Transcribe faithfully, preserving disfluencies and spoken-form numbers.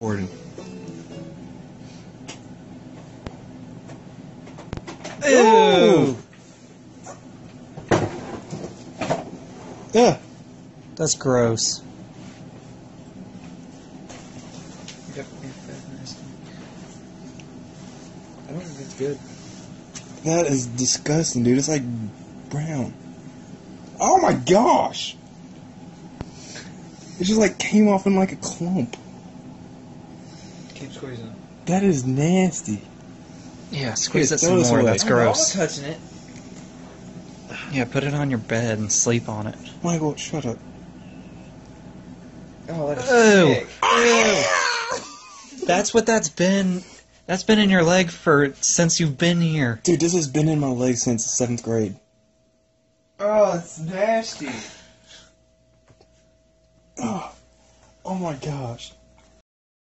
Important. Ooh. Yeah, that's gross. I don't think that's good. That is disgusting, dude. It's like brown. Oh my gosh! It just like came off in like a clump. Keep squeezing. That is nasty. Yeah, squeeze it some more. That's gross. I'm not touching it. Yeah, put it on your bed and sleep on it. Michael, shut up. Oh, that's sick. Ew. That's what that's been. That's been in your leg for since you've been here. Dude, this has been in my leg since seventh grade. Oh, it's nasty. Oh, oh my gosh.